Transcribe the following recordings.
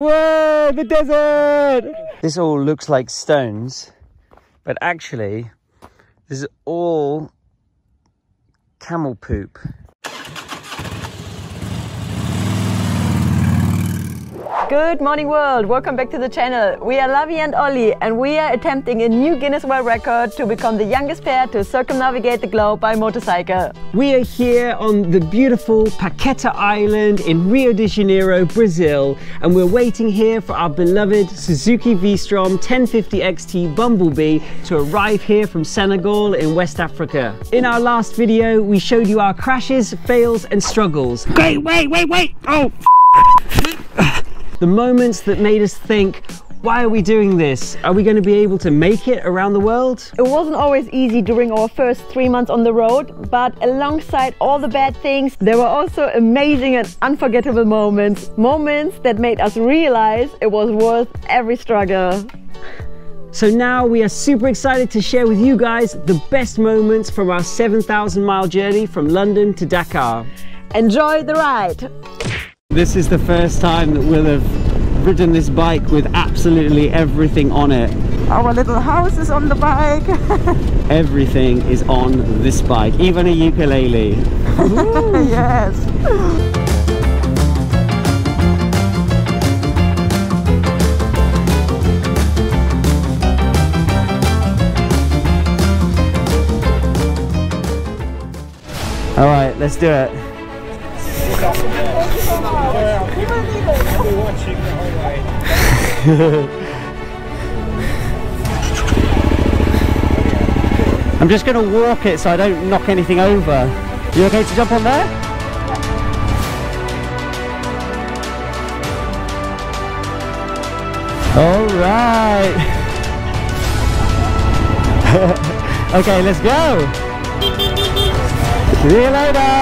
Whoa, the desert! This all looks like stones, but actually, this is all camel poop. Good morning world, welcome back to the channel. We are Lavi and Ollie and we are attempting a new Guinness World Record to become the youngest pair to circumnavigate the globe by motorcycle. We are here on the beautiful Paqueta Island in Rio de Janeiro, Brazil, and we're waiting here for our beloved Suzuki V-Strom 1050 XT Bumblebee to arrive here from Senegal in West Africa. In our last video, we showed you our crashes, fails and struggles. Wait, oh! The moments that made us think, why are we doing this? Are we going to be able to make it around the world? It wasn't always easy during our first 3 months on the road, but alongside all the bad things, there were also amazing and unforgettable moments. Moments that made us realize it was worth every struggle. So now we are super excited to share with you guys the best moments from our 7,000 mile journey from London to Dakar. Enjoy the ride! This is the first time that we'll have ridden this bike with absolutely everything on it. Our little house is on the bike. Everything is on this bike, even a ukulele. Yes. All right, let's do it. I'm just going to walk it so I don't knock anything over. You okay to jump on there? Alright. Okay, let's go. See you later.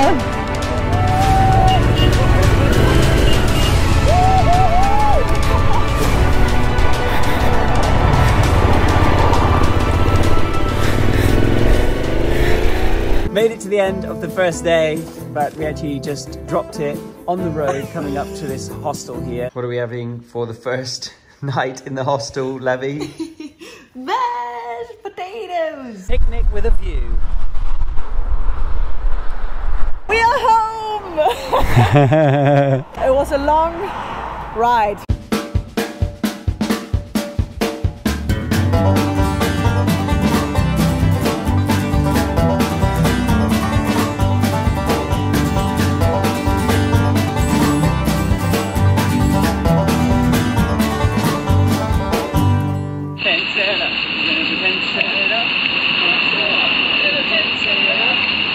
Made it to the end of the first day, but we actually just dropped it on the road coming up to this hostel here. What are we having for the first night in the hostel, Lavi? Mashed potatoes! Picnic with a view. We are home! It was a long ride.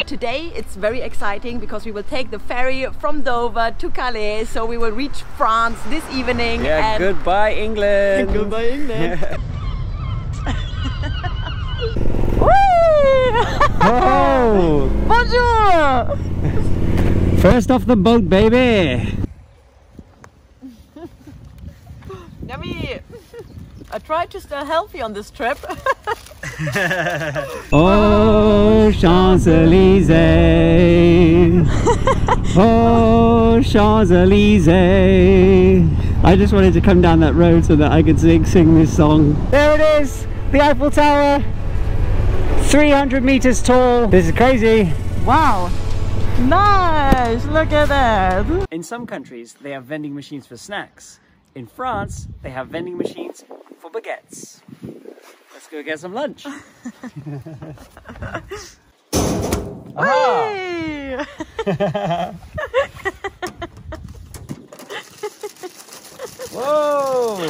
Today it's very exciting because we will take the ferry from Dover to Calais, so we will reach France this evening. Yeah, and goodbye England! Goodbye England! Oh. Bonjour! First off the boat, baby! Yummy! I tried to stay healthy on this trip. Oh, Champs Elysees. Oh, Champs Elysees. I just wanted to come down that road so that I could sing this song. There it is, the Eiffel Tower, 300 meters tall. This is crazy. Wow. Nice, look at that. In some countries, they have vending machines for snacks. In France, they have vending machines for baguettes. Let's go get some lunch. Hey! Whoa!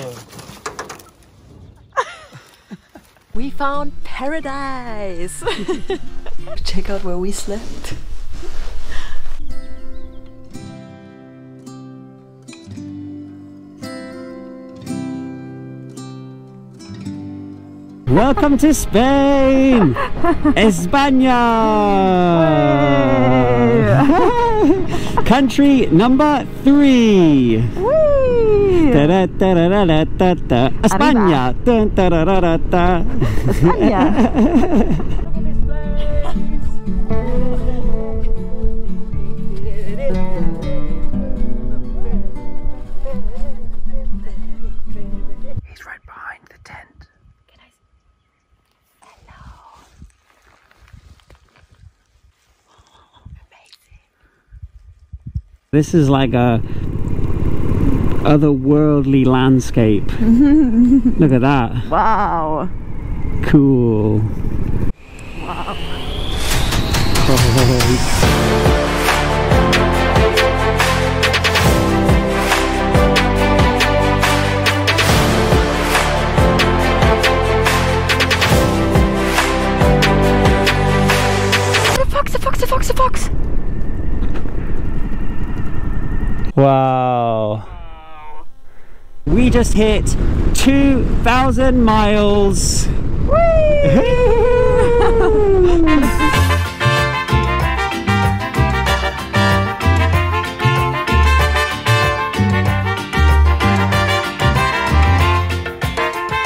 We found paradise. Check out where we slept. Welcome to Spain! España! Country number 3! España! España! This is like a otherworldly landscape. Look at that. Wow. Cool. Wow. Oh. A fox. Wow. We just hit 2,000 miles. Whee!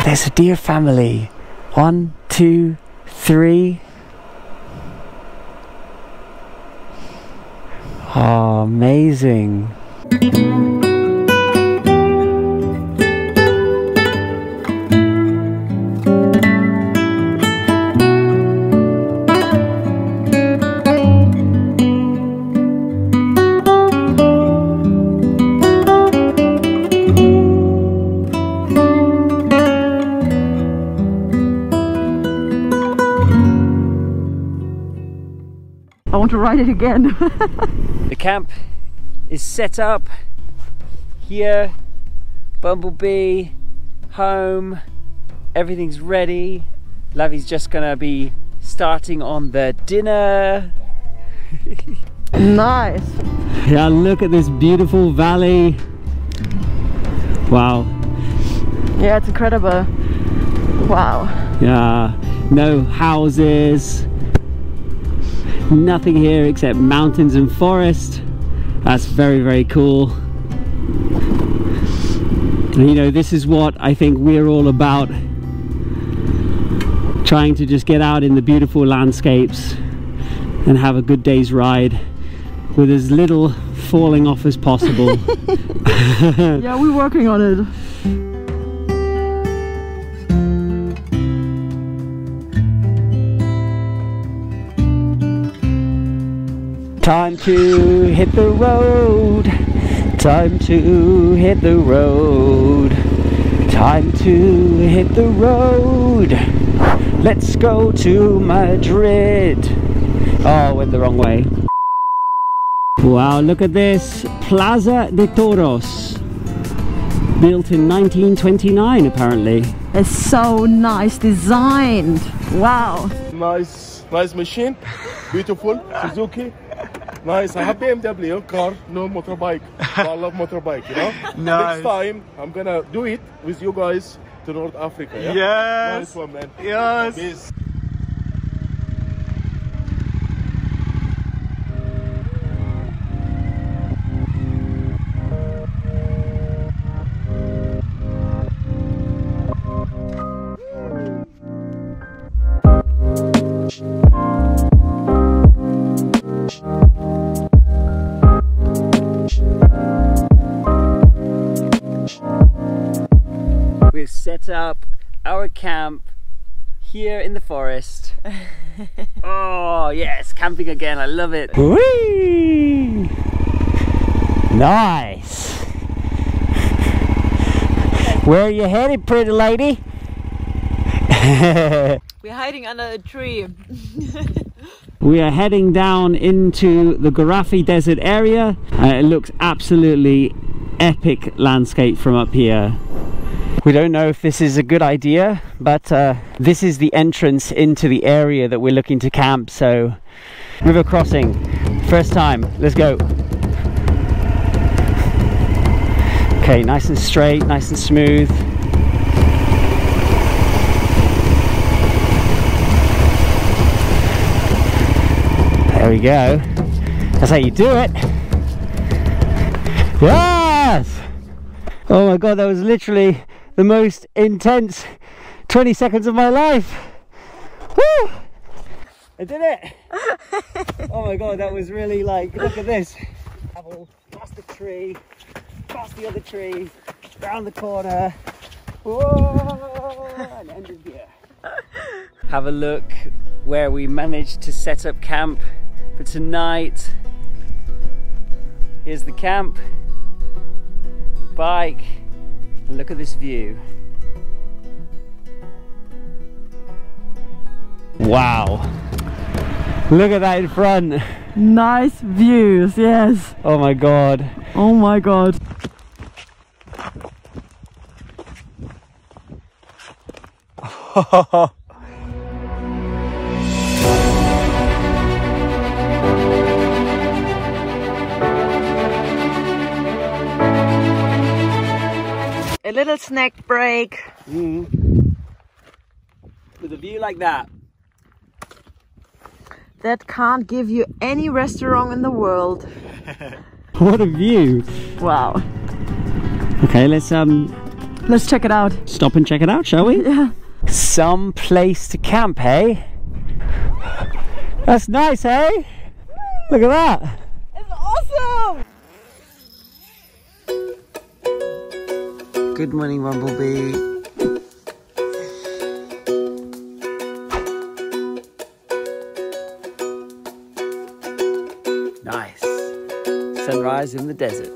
There's a deer family. 1, 2, 3. Oh, amazing. I want to ride it again. The camp is set up here, Bumblebee, home, everything's ready. Lavi's just gonna be starting on the dinner. Nice. Yeah, look at this beautiful valley. Wow. Yeah, it's incredible. Wow. Yeah, no houses. Nothing here except mountains and forest. That's very, very cool. And, you know, this is what I think we're all about. Trying to just get out in the beautiful landscapes and have a good day's ride with as little falling off as possible. Yeah, we're working on it. Time to hit the road. Time to hit the road. Time to hit the road. Let's go to Madrid. Oh, went the wrong way. Wow, look at this. Plaza de Toros. Built in 1929, apparently. It's so nice designed. Wow. Nice machine. Beautiful. Suzuki. Nice, I have BMW car, no motorbike. But I love motorbike, you know? Nice. Next time, I'm gonna do it with you guys to North Africa, yeah? Yes! Nice one, man. Yes! Peace. Set up our camp here in the forest. Oh yes, camping again, I love it. Whee! Nice. Where are you headed, pretty lady? We're hiding under a tree. We are heading down into the Garafi desert area. It looks absolutely epic landscape from up here. We don't know if this is a good idea, but this is the entrance into the area that we're looking to camp. So, river crossing, first time, let's go. Okay, nice and straight, nice and smooth. There we go. That's how you do it. Yes! Oh my God, that was literally the most intense 20 seconds of my life. Woo! I did it. Oh my God, that was really like, look at this. Past the tree, past the other tree, round the corner. Whoa, and ended here. Have a look where we managed to set up camp for tonight. Here's the camp, the bike, and look at this view. Wow, look at that in front. Nice views, yes. Oh my god. Oh my god. A little snack break. With a view like that. That can't give you any restaurant in the world. What a view! Wow. Okay, let's check it out. Stop and check it out, shall we? Yeah. Some place to camp, hey? That's nice, hey? Look at that. It's awesome. Good morning, Bumblebee. Nice. Sunrise in the desert.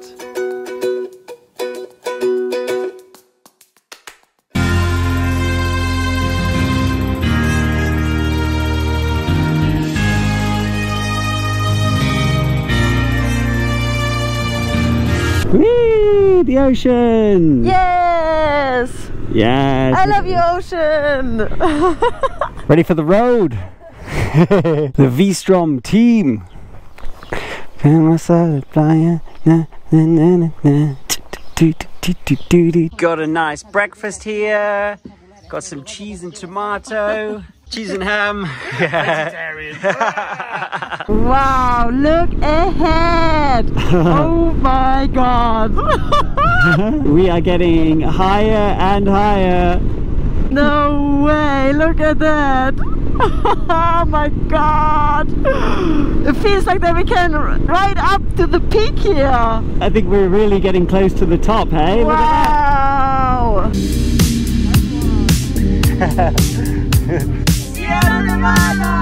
Whee! The ocean! Yes! Yes! I love you, ocean! Ready for the road! The V-Strom team! Got a nice breakfast here. Got some cheese and tomato, cheese and ham. Vegetarian. Wow, look ahead. Oh my god. We are getting higher and higher. No way, look at that. Oh my god! It feels like that we can ride up to the peak here. I think we're really getting close to the top, hey? Wow! Look at that. Sierra Nevada!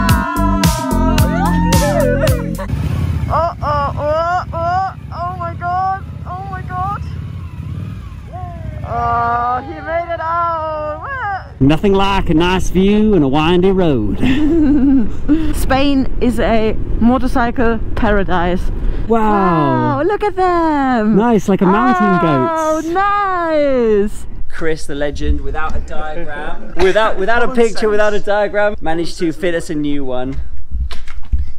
Oh, oh, oh, oh! Oh my god! Oh my god! Oh, he made it out! Nothing like a nice view and a windy road. Spain is a motorcycle paradise. Wow. Wow, look at them. Nice, like a mountain goat. Oh, nice. Chris, the legend, without a diagram, without a picture, without a diagram, managed to fit us a new one.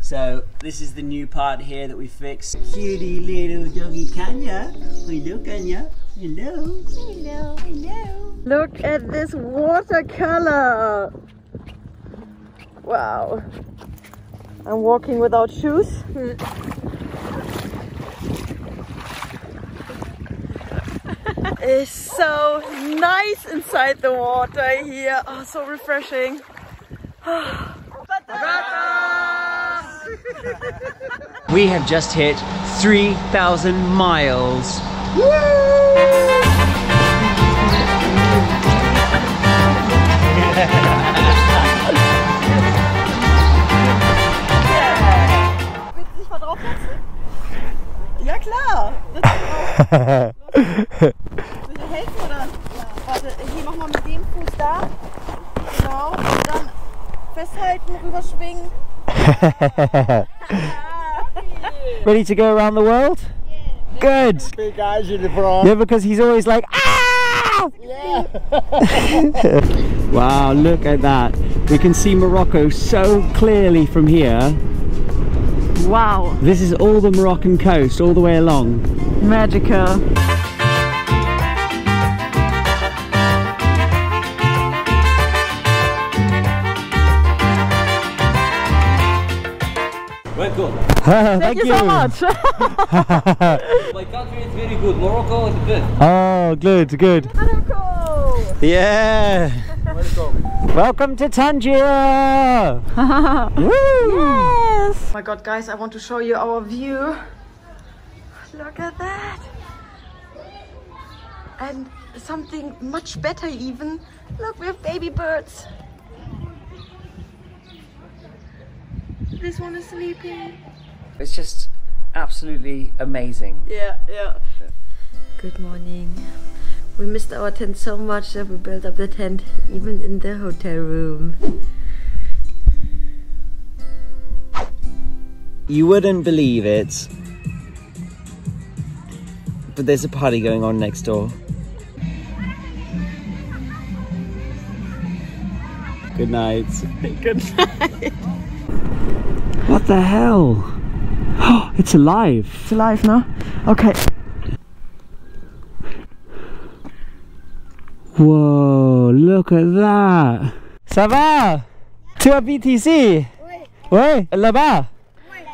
So this is the new part here that we fixed. Cutie little doggy Kenya. Hello, Kenya. Hello. Hello. Hello. Look at this watercolor! Wow! I'm walking without shoes. It's so nice inside the water here. Oh, so refreshing. We have just hit 3,000 miles. Woo! Willst du dich mal draufsetzen? Ja klar! Sitz drauf! Willst du helfen oder? Ja. Warte, hier mach mal mit dem Fuß da. Genau. Und dann festhalten, rüberschwingen. Ready to go around the world? Yeah. Good! Big eyes in the front. Yeah, because he's always like, ah! Yeah! Wow, look at that. We can see Morocco so clearly from here. Wow. This is all the Moroccan coast, all the way along. Magical. Welcome. Thank you so much. My country is very good. Morocco is the best. Oh, good, good. Morocco. Yeah. Welcome to Tangier! Woo! Yes! Oh my god, guys, I want to show you our view. Look at that! And something much better even. Look, we have baby birds. This one is sleeping. It's just absolutely amazing. Yeah. Good morning. We missed our tent so much that we built up the tent even in the hotel room. You wouldn't believe it, but there's a party going on next door. Good night. Good night. What the hell? Oh, it's alive. It's alive now? Okay. Whoa, look at that. Ça va? Tu habites ici? Oui. Là-bas? Ouais,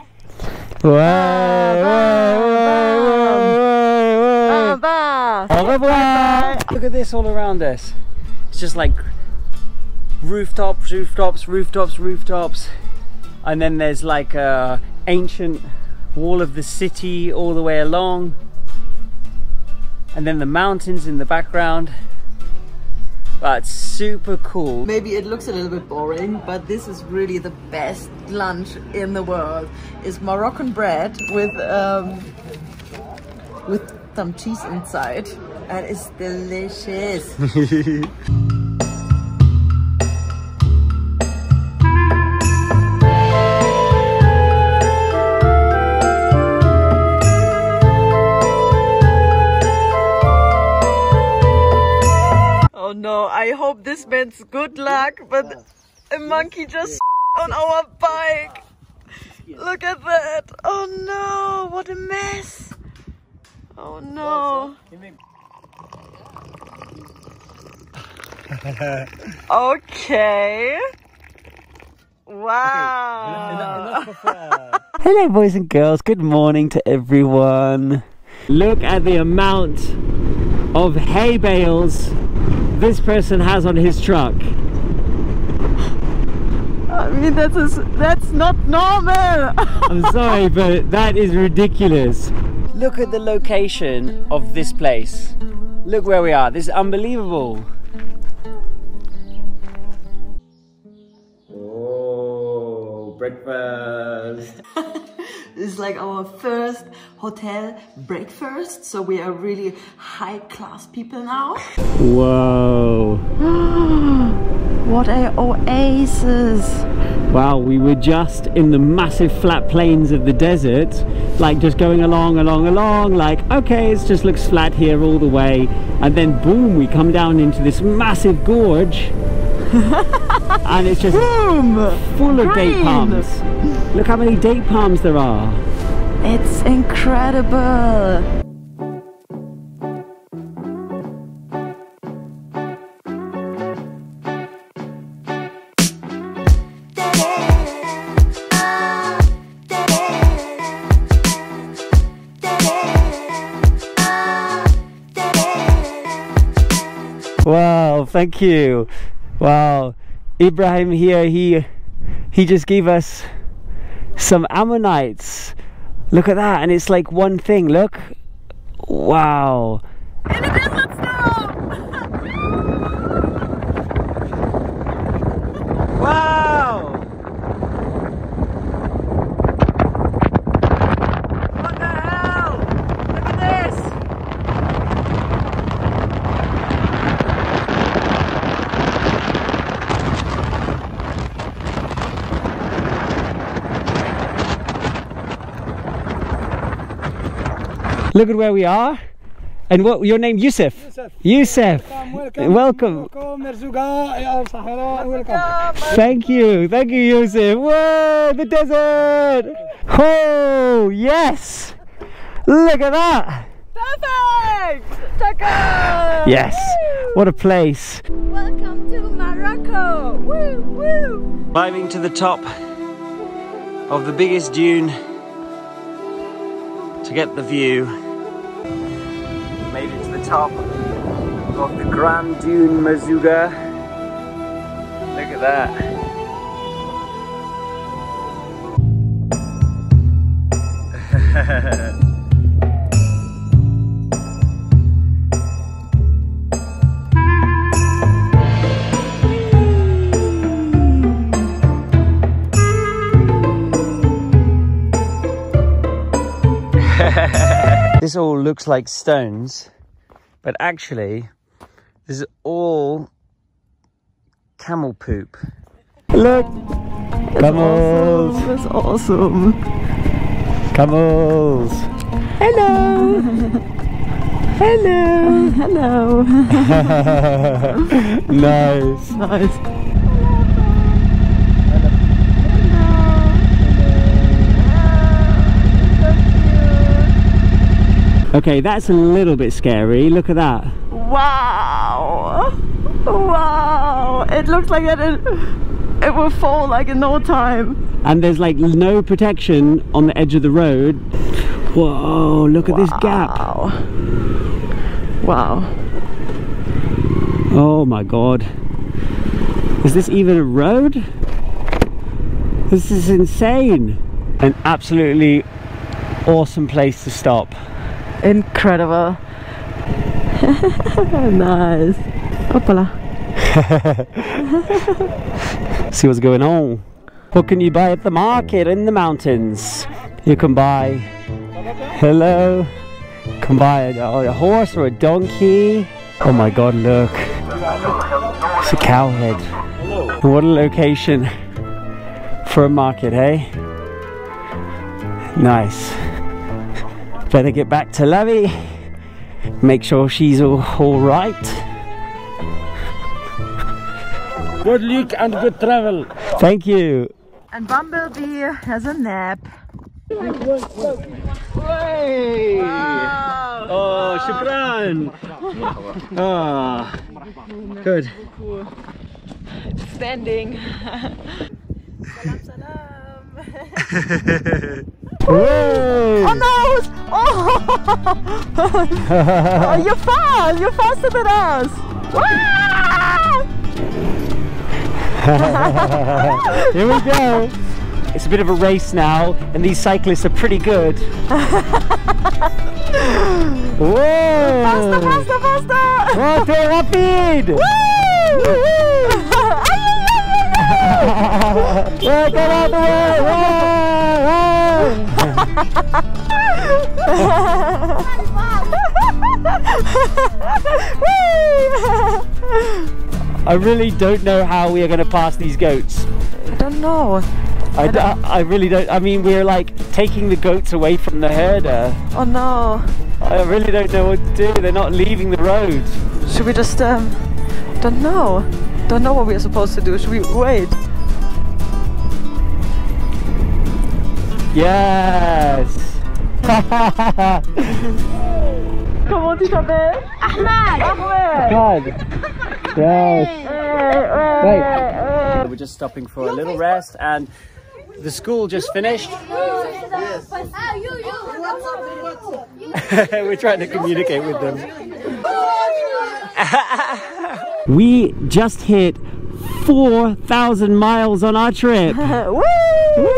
ouais, ouais, ouais, ouais. Au revoir. Look at this all around us. It's just like rooftops, rooftops, rooftops, rooftops. And then there's like an ancient wall of the city all the way along. And then the mountains in the background. That's super cool. Maybe it looks a little bit boring, but this is really the best lunch in the world. It's Moroccan bread with some cheese inside, and it's delicious. No, I hope this means good luck, but a monkey just on our bike. Look at that. Oh no, what a mess. Oh no. Okay. Wow. Hello boys and girls, good morning to everyone. Look at the amount of hay bales this person has on his truck. I mean, that's not normal. I'm sorry, but that is ridiculous. Look at the location of this place. Look where we are. This is unbelievable. Oh, breakfast. It's like our first hotel breakfast, so we are really high-class people now. Whoa! What an oasis! Wow, we were just in the massive flat plains of the desert, like just going along, like, okay, it just looks flat here all the way, and then boom, we come down into this massive gorge. And it's just boom, full of date palms. Look how many date palms there are. It's incredible. Wow, thank you. Wow, Ibrahim here, he just gave us some ammonites. Look at that, and it's like one thing, look. Wow. In a desert storm! Wow! What the hell? Look at this! Look at where we are, and what your name? Yusuf. Welcome. Thank you, Yusuf. Whoa, the desert! Oh yes! Look at that! Perfect! Dakar! Yes! Woo! What a place! Welcome to Morocco! Woo woo! Climbing to the top of the biggest dune to get the view. Made it to the top of the Grand Dune Mazuga. Look at that. This all looks like stones, but actually, this is all camel poop. Look! Camels! Awesome. That's awesome! Camels! Hello! Hello! Hello! Nice! Nice! Okay, that's a little bit scary. Look at that. Wow! Wow! It looks like it will fall like in no time. And there's like no protection on the edge of the road. Whoa, look at this gap. Wow. Oh my god. Is this even a road? This is insane. An absolutely awesome place to stop. Incredible. Nice. Hoppala. See what's going on. What can you buy at the market in the mountains? You can buy... Hello. You can buy a horse or a donkey. Oh my god, look. It's a cow head. What a location for a market, hey? Nice. Better get back to Lavi, make sure she's all right. Good luck and good travel. Thank you. And Bumblebee has a nap. Hey. Wow. Oh, shukran. Oh, good. Standing. Salam, salam. Whoa. Oh no! Oh. Oh, you fall! You're faster than us! Here we go! It's a bit of a race now, and these cyclists are pretty good. Whoa! Faster, faster, faster! Whoa, they're rapid! Woo! Get out of the way! Whoa! Whoa! I really don't know how we are going to pass these goats. I don't know. I really don't. I mean, we're like taking the goats away from the herder. Oh no. I really don't know what to do. They're not leaving the road. Should we just, don't know. Don't know what we're supposed to do. Should we wait? Yes! Comment tu t'appelles? Ahmed! Ahmed! God! Yes! Right. We're just stopping for a little rest, and the school just finished. We're trying to communicate with them. We just hit 4,000 miles on our trip! Woo! Woo!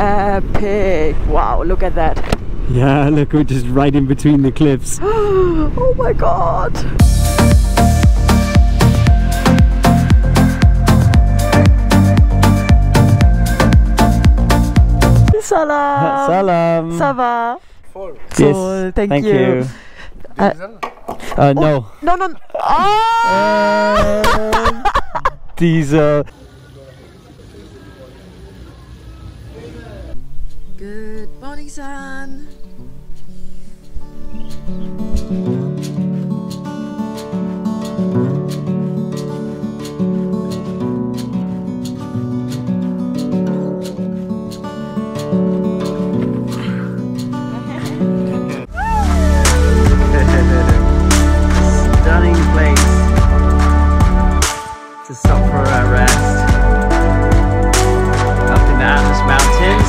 Epic! Wow, look at that. Yeah, look, we're just right in between the cliffs. Oh my god! Salam! Salam! Ça va? Yes, thank you. No. No, no, no. Oh! Diesel. Good morning, sun. Stunning place to stop for a rest up in the Atlas Mountains.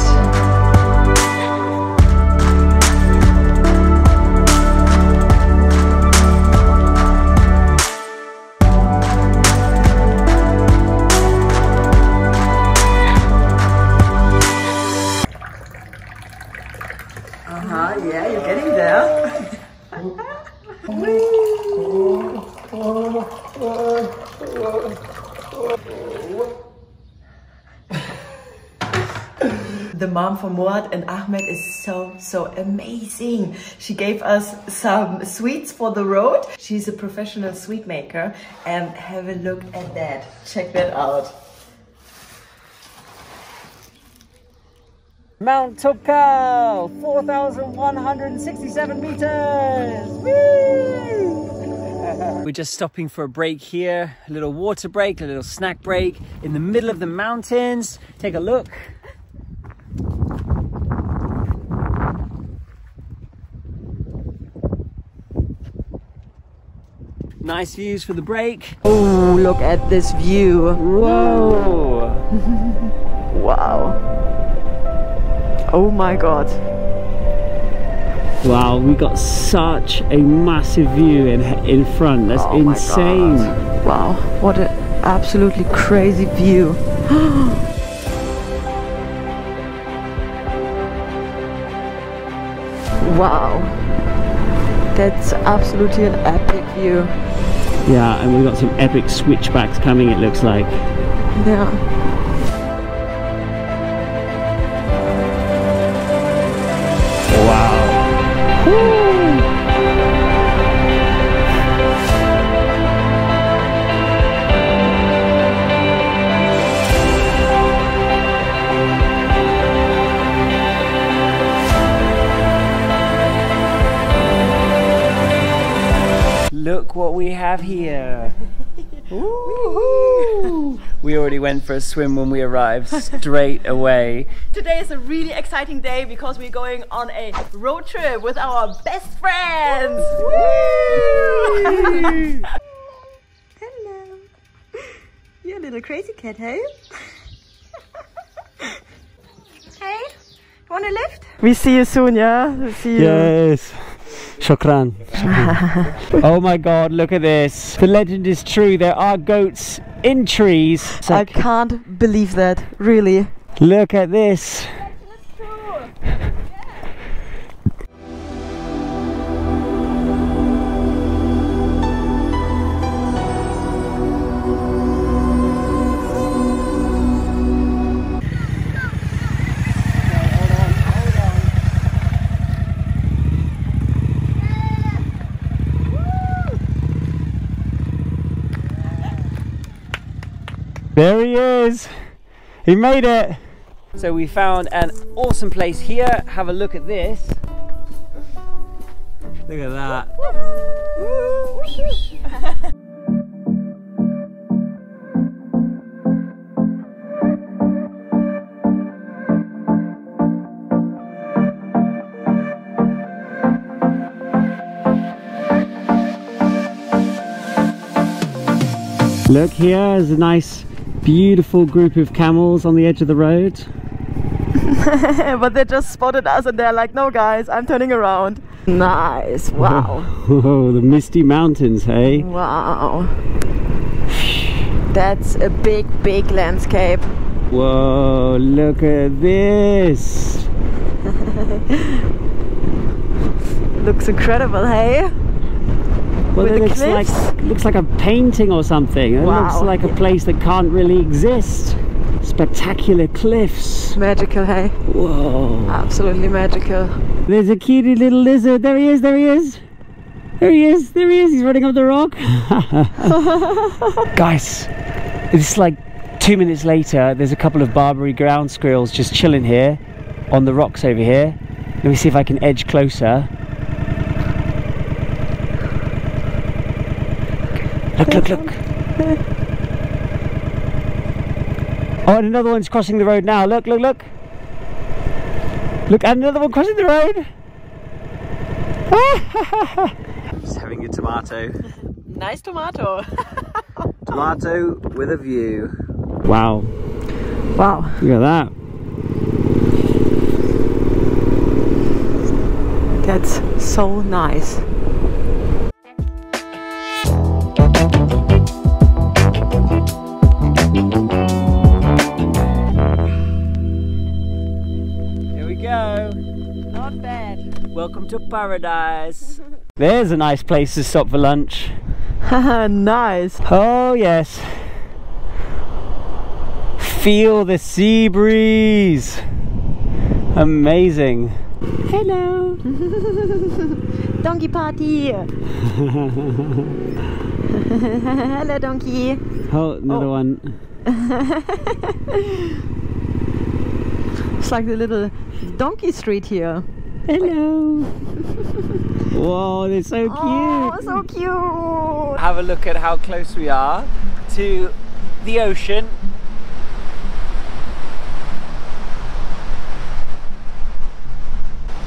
the mom from Muad and Ahmed is so amazing. She gave us some sweets for the road. She's a professional sweet maker, and have a look at that. Check that out. Mount Topal, 4,167 meters. Woo! We're just stopping for a break here, a little water break, a little snack break in the middle of the mountains. Take a look. Nice views for the break. Oh, look at this view. Whoa. Wow. Oh my god. Wow, we got such a massive view in front. That's insane. Wow, what an absolutely crazy view. Wow. That's absolutely an epic view. Yeah, and we've got some epic switchbacks coming, it looks like. Yeah. Look what we have here. Woohoo! We already went for a swim when we arrived straight away. Today is a really exciting day because we're going on a road trip with our best friends. Woo! Hello. You're a little crazy cat, hey? Hey, want a lift? We see you soon, yeah? We'll see you. Yes. Shukran. Shukran. Oh my god, look at this. The legend is true, there are goats in trees. So I can't believe that, really. Look at this. There he is! He made it! So we found an awesome place here. Have a look at this. Look at that. Look, here is a nice beautiful group of camels on the edge of the road. But they just spotted us and they're like, no guys, I'm turning around. Nice, wow. Oh, the misty mountains, hey? Wow. That's a big, big landscape. Whoa, look at this. Looks incredible, hey? Well, it looks like a painting or something. It looks like a place that can't really exist. Spectacular cliffs. Magical, hey? Whoa. Absolutely magical. There's a cutie little lizard. There he is, there he is. There he is, there he is. He's running up the rock. Guys, it's like 2 minutes later. There's a couple of Barbary ground squirrels just chilling here on the rocks over here. Let me see if I can edge closer. Look, look, look. Oh, and another one's crossing the road now. Look, look, look. Look, and another one crossing the road. Just having a tomato. Nice tomato. Tomato with a view. Wow. Wow. Look at that. That's so nice. Welcome to paradise. There's a nice place to stop for lunch. Haha, nice. Oh yes. Feel the sea breeze. Amazing. Hello. Donkey party. Hello, donkey. Oh, another one. It's like the little donkey street here. Hello. Whoa, they're so cute. Oh, so cute. Have a look at how close we are to the ocean.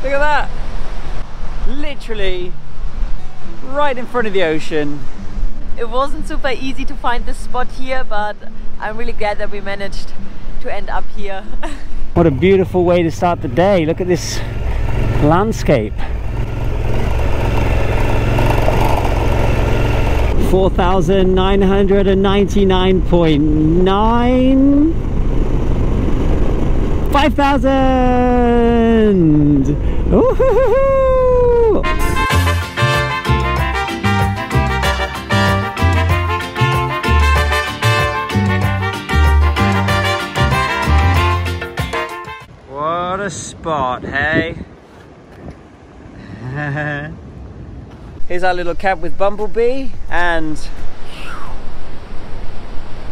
Look at that. Literally right in front of the ocean. It wasn't super easy to find this spot here, but I'm really glad that we managed to end up here. What a beautiful way to start the day. Look at this landscape. 4,999.9 5,000. Woohoo! What a spot, hey? Here's our little camp with Bumblebee, and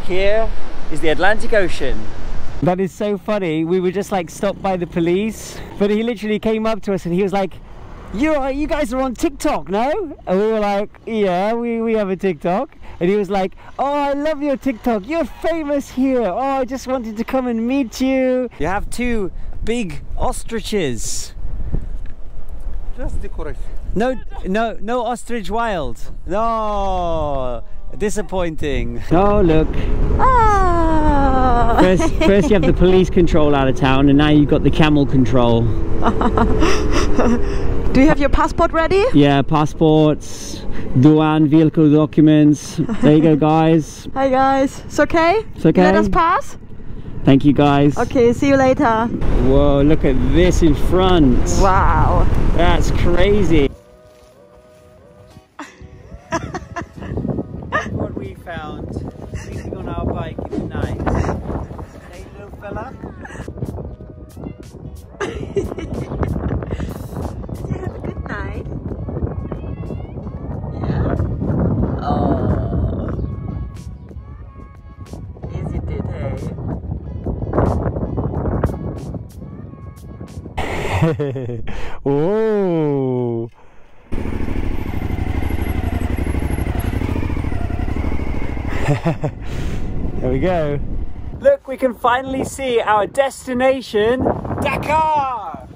here is the Atlantic Ocean. That is so funny. We were just like stopped by the police, but he literally came up to us and he was like, you guys are on TikTok, no? And we were like, yeah, we have a TikTok. And he was like, oh, I love your TikTok. You're famous here. Oh, I just wanted to come and meet you. You have two big ostriches. Just decorate. No ostrich wild. No, disappointing. Oh, look. Oh. First you have the police control out of town, and now you've got the camel control. Do you have your passport ready? Yeah, passports, douane, vehicle documents. There you go, guys. Hi, guys. It's okay? It's okay. Let us pass? Thank you, guys. Okay, see you later. Whoa, look at this in front. Wow. That's crazy. What we found, sleeping on our bike in the night. Hey, little fella. Did you have a good night? Yeah? Oh. Yes, it did, hey? Oh. There we go. Look, we can finally see our destination, Dakar!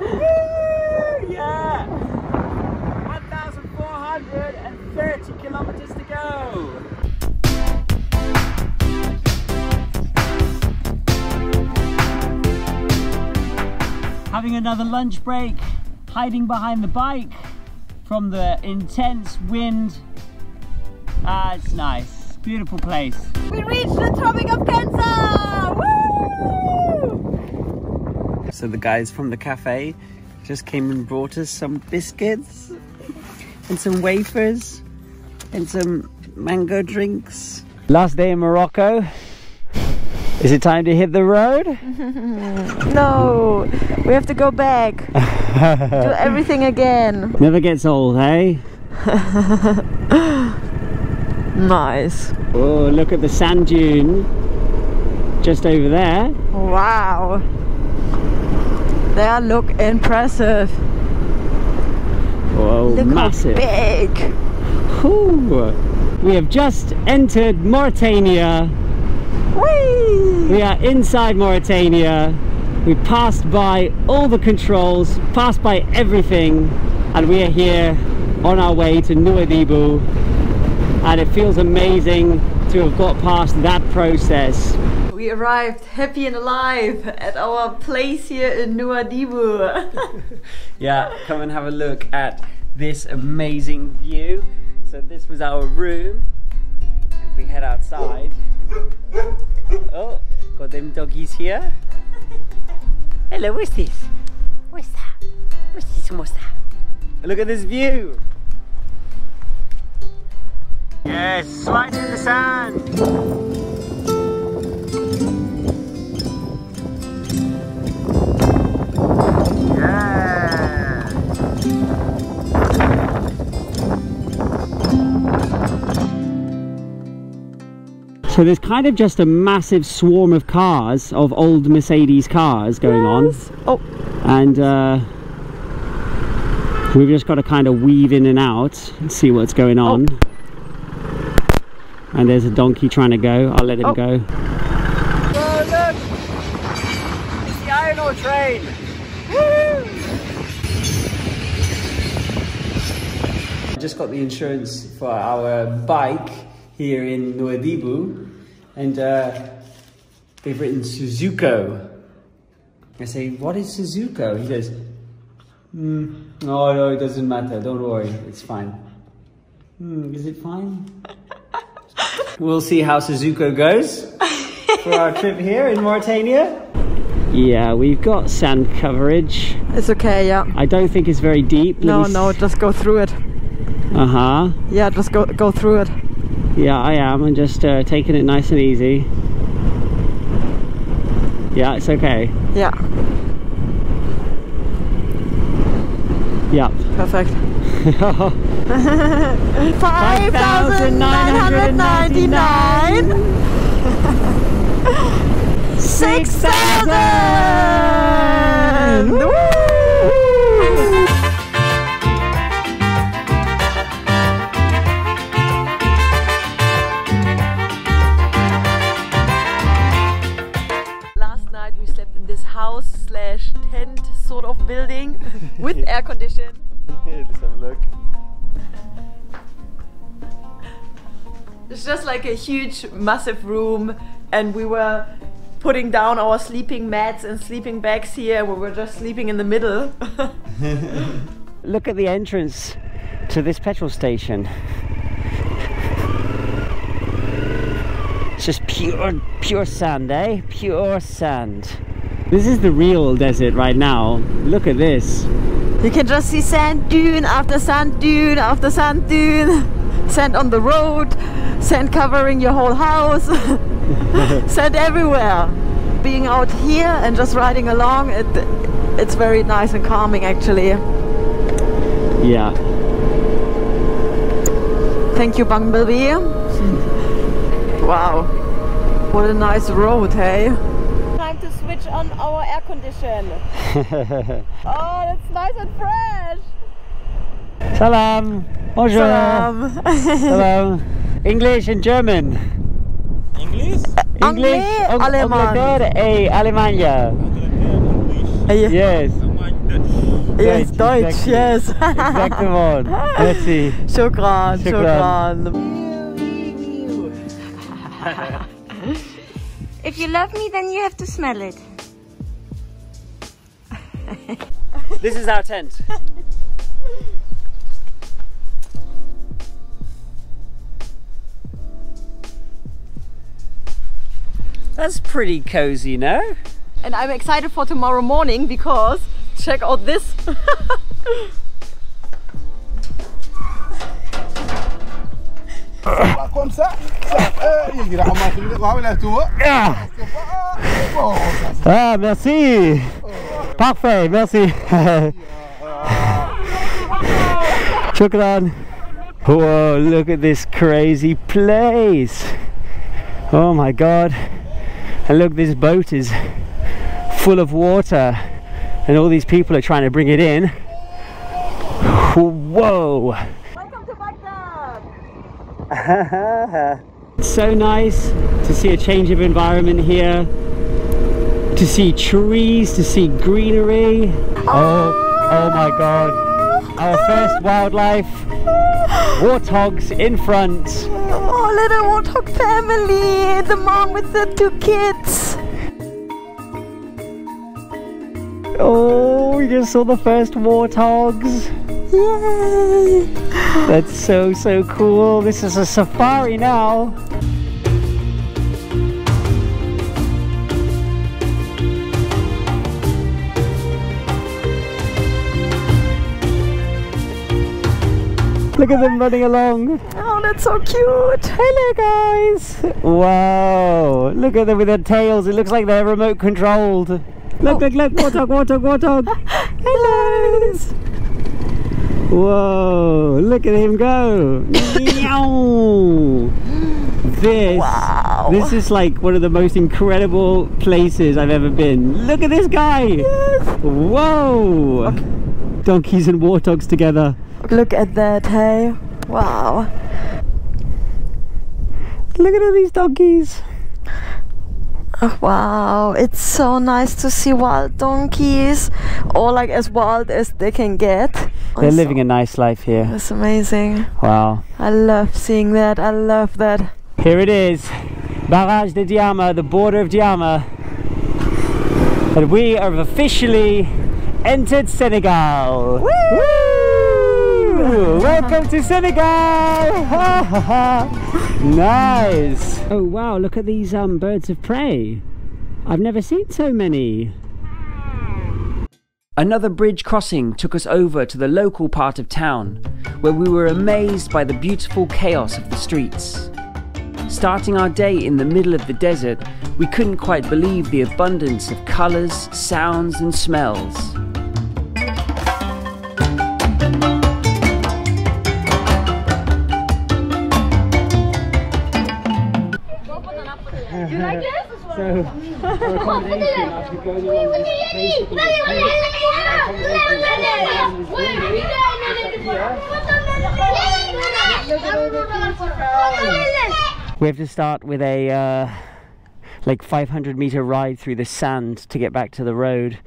Woo! Yeah! 1,430 kilometers to go! Having another lunch break, hiding behind the bike from the intense wind. Ah, it's nice. Beautiful place. We reached the Tropic of Kenza! Woo! So the guys from the cafe just came and brought us some biscuits and some wafers and some mango drinks. Last day in Morocco. Is it time to hit the road? No, we have to go back. Do everything again. Never gets old, hey? Nice. Oh, look at the sand dune just over there. Wow. They look impressive. Whoa, look, massive. How big. Ooh. We have just entered Mauritania. Whee! We are inside Mauritania. We passed by all the controls, passed by everything, and we are here on our way to Nouadhibou. And it feels amazing to have got past that process. We arrived happy and alive at our place here in Nouadhibou. Yeah, come and have a look at this amazing view. So this was our room, and we head outside. Oh, got them doggies here. Hello, what's this? What's that? What's this? What's that? Look at this view. Yes, slide in the sand. So there's kind of just a massive swarm of cars, of old Mercedes cars going on. Oh. And we've just got to kind of weave in and out and see what's going on. Oh. And there's a donkey trying to go. I'll let him go. Oh, look! It's the iron ore train! Woo-hoo! I just got the insurance for our bike here in Nouadhibou, and they've written Suzuko. I say, what is Suzuko? He goes, no, it doesn't matter, don't worry, it's fine. Is it fine? We'll see how Suzuko goes for our trip here in Mauritania. Yeah, we've got sand coverage. It's okay, yeah. I don't think it's very deep. No, no, just go through it. Uh-huh. Yeah, just go through it. Yeah, I am. I'm just taking it nice and easy. Yeah, it's okay. Yeah. Yep. Perfect. 5,999! 6,000! Woo! Tent sort of building with air condition. Let's have a look. It's just like a huge massive room, and we were putting down our sleeping mats and sleeping bags here. We were just sleeping in the middle. Look at the entrance to this petrol station. It's just pure sand, eh? Pure sand. This is the real desert right now. Look at this. You can just see sand dune after sand dune after sand dune. Sand on the road, sand covering your whole house, sand everywhere. Being out here and just riding along, it's very nice and calming actually. Yeah. Thank you, Bumblebee. Wow. What a nice road, hey? To switch on our air condition. Oh, that's nice and fresh. Salam. Bonjour. Salam. Salam. English and German. English? English. Angleterre and Alemania. Yes. Yes, Deutsch, exactly. Yes. Exactly. Merci. Shukran, shukran. If you love me, then you have to smell it. This is our tent. That's pretty cozy, no? And I'm excited for tomorrow morning because check out this. Ah, merci. Parfait, merci. Shukran. Whoa, look at this crazy place. Oh my god. And look, this boat is full of water and all these people are trying to bring it in. Whoa. It's so nice to see a change of environment here, to see trees, to see greenery. Oh my god, our first wildlife, warthogs in front. Oh, little warthog family, the mom with the two kids. Oh, we just saw the first warthogs. Yay! That's so cool. This is a safari now. Look at them running along. Oh, that's so cute. Hello guys. Wow. Look at them with their tails. It looks like they're remote controlled. Look, look, look. Warthog, warthog, warthog. Hello. Nice. Whoa, look at him go. This wow. Wow. This is like one of the most incredible places I've ever been. Look at this guy. Yes. Whoa. Okay. Donkeys and warthogs together. Look at that, hey. Wow. Look at all these donkeys. Oh, wow, it's so nice to see wild donkeys, or like as wild as they can get. They're living a nice life here. That's amazing. Wow. I love seeing that. I love that. Here it is, Barrage de Diama, the border of Diama. And we have officially entered Senegal. Woo! Woo! Welcome to Senegal! Ha ha ha! Nice! Oh wow, look at these birds of prey. I've never seen so many. Another bridge crossing took us over to the local part of town, where we were amazed by the beautiful chaos of the streets. Starting our day in the middle of the desert, we couldn't quite believe the abundance of colours, sounds and smells. You like this? We have to start with a like 500-meter ride through the sand to get back to the road.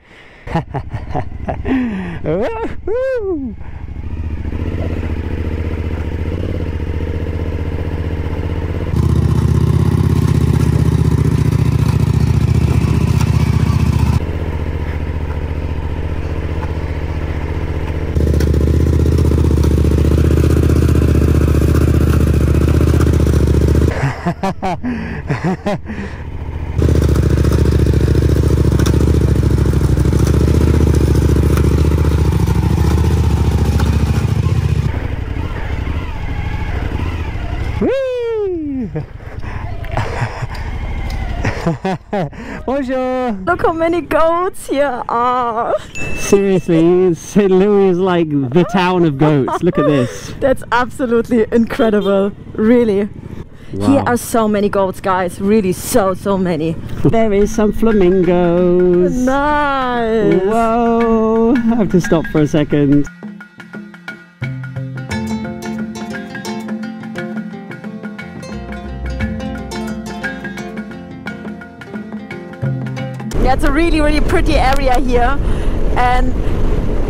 Bonjour. Look how many goats here are. Seriously, St. Louis is like the town of goats. Look at this. That's absolutely incredible, really. Wow. Here are so many goats, guys. Really, so many. There is some flamingos. Nice. Whoa. I have to stop for a second. Yeah, it's a really pretty area here, and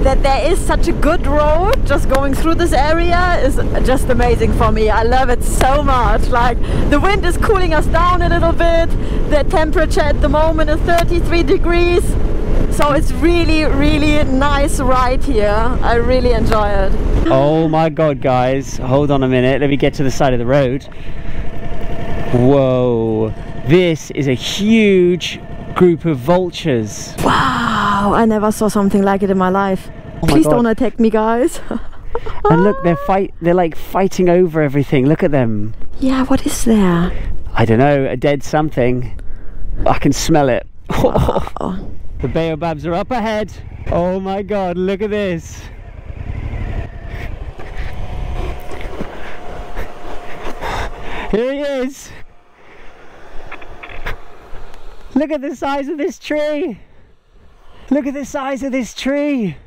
that there is such a good road just going through this area is just amazing for me. I love it so much. Like, the wind is cooling us down a little bit. The temperature at the moment is 33 degrees. So it's really nice right here. I really enjoy it. Oh my God, guys. Hold on a minute. Let me get to the side of the road. Whoa. This is a huge group of vultures. Wow, I never saw something like it in my life. Oh my Please God. Don't attack me, guys. And look, they're like fighting over everything. Look at them. Yeah, what is there? I don't know, a dead something. I can smell it. Wow. The baobabs are up ahead. Oh my God, look at this. Here he is. Look at the size of this tree! Look at the size of this tree!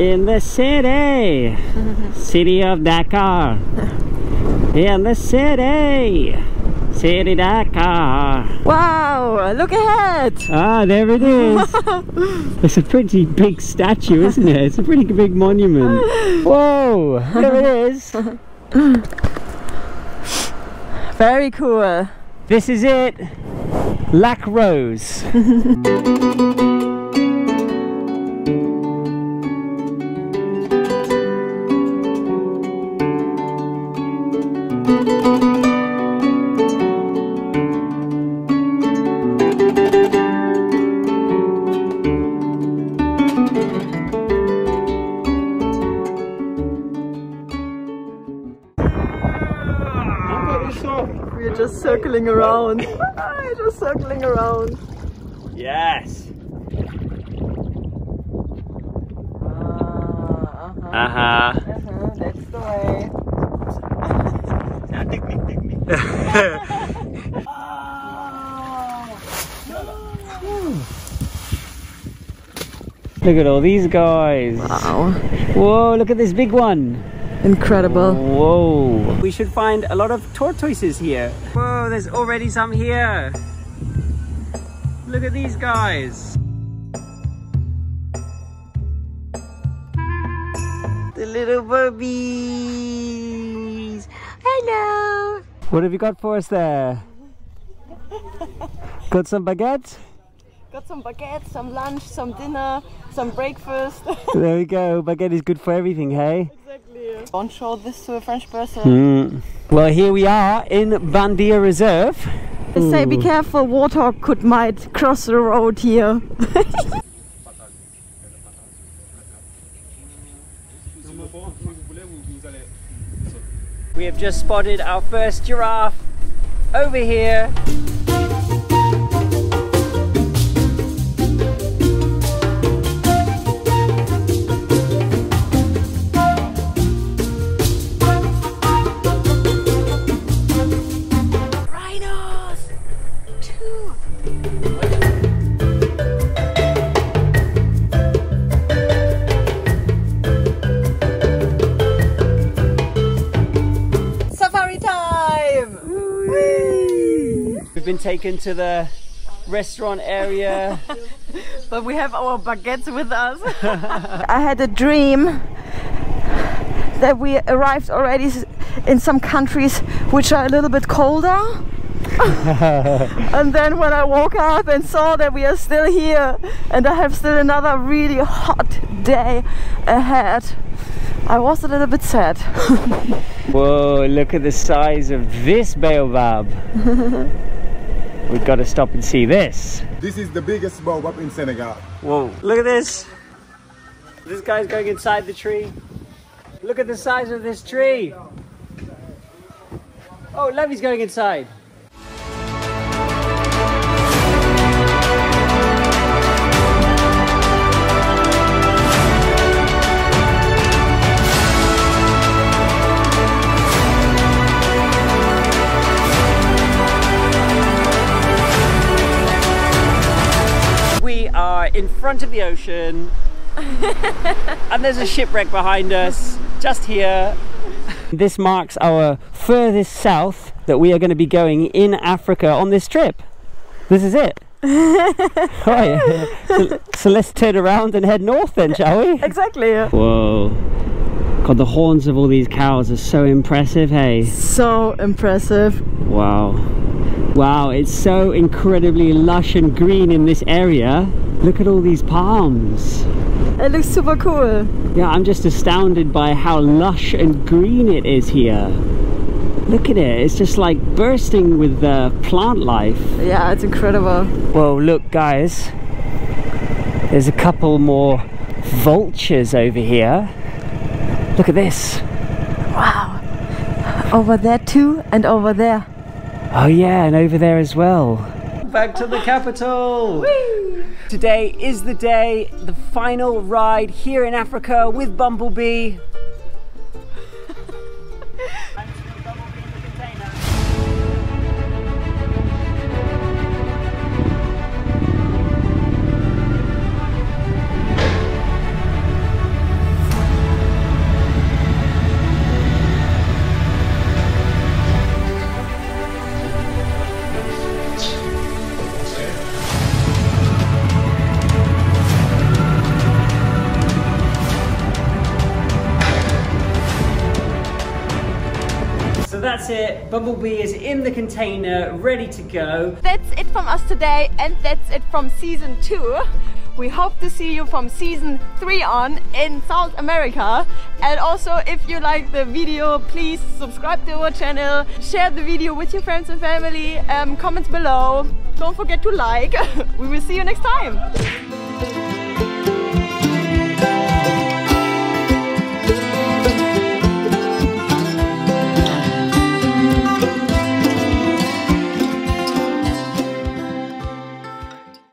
In the city! City of Dakar! In the city! City Dakar. Wow, look ahead. Ah, there it is. It's a pretty big statue, isn't it? It's a pretty big monument. Whoa, there it is. Very cool. This is it. Lac Rose. We're just circling around. We're just circling around. Yes. That's the way. Now take me. Look at all these guys. Wow. Whoa, look at this big one. Incredible. Whoa. We should find a lot of tortoises here. Whoa, there's already some here. Look at these guys. The little burbies. Hello. What have you got for us there? Got some baguettes? Got some baguettes, some lunch, some dinner, some breakfast. There we go. Baguette is good for everything, hey? Don't show this to a French person. Well, here we are in Bandia Reserve. They say be careful, water might cross the road here. We have just spotted our first giraffe over here. Taken to the restaurant area. But we have our baguettes with us. I had a dream that we arrived already in some countries which are a little bit colder. And then when I woke up and saw that we are still here and I have still another really hot day ahead, I was a little bit sad. Whoa, look at the size of this baobab. We've got to stop and see this. This is the biggest baobab in Senegal. Whoa, look at this. This guy's going inside the tree. Look at the size of this tree. Oh, Lavi's going inside. In front of the ocean, and there's a shipwreck behind us just here. This marks our furthest south that we are going to be going in Africa on this trip. This is it. Right. So let's turn around and head north then, shall we? Exactly. Whoa. God, the horns of all these cows are so impressive, hey? So impressive. Wow. Wow, it's so incredibly lush and green in this area. Look at all these palms. It looks super cool. Yeah, I'm just astounded by how lush and green it is here. Look at it, it's just like bursting with plant life. Yeah, it's incredible. Whoa, look guys. There's a couple more vultures over here. Look at this. Wow. Over there too, and over there. Oh yeah, and over there as well. Back to the capital! Whee! Today is the day, the final ride here in Africa with Bumblebee. It. Bumblebee is in the container, ready to go. That's it from us today, and that's it from season 2. We hope to see you from season 3 on in South America. And also, if you like the video, please subscribe to our channel, share the video with your friends and family, comments below. Don't forget to like. We will see you next time.